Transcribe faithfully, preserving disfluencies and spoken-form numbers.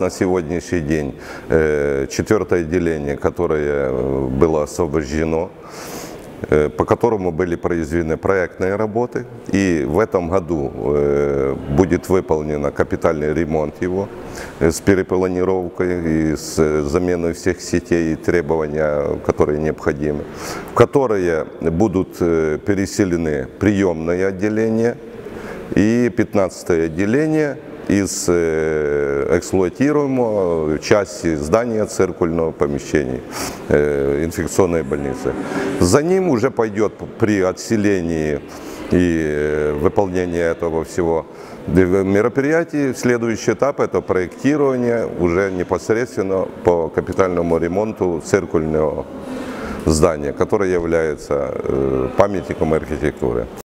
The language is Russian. На сегодняшний день четвертое отделение, которое было освобождено, по которому были произведены проектные работы, и в этом году будет выполнен капитальный ремонт его с перепланировкой и с заменой всех сетей и требований, которые необходимы, в которые будут переселены приемные отделения и пятнадцатое отделение из эксплуатируемого части здания циркульного помещения инфекционной больницы. За ним уже пойдет при отселении и выполнении этого всего мероприятий следующий этап – это проектирование уже непосредственно по капитальному ремонту циркульного здания, которое является памятником архитектуры.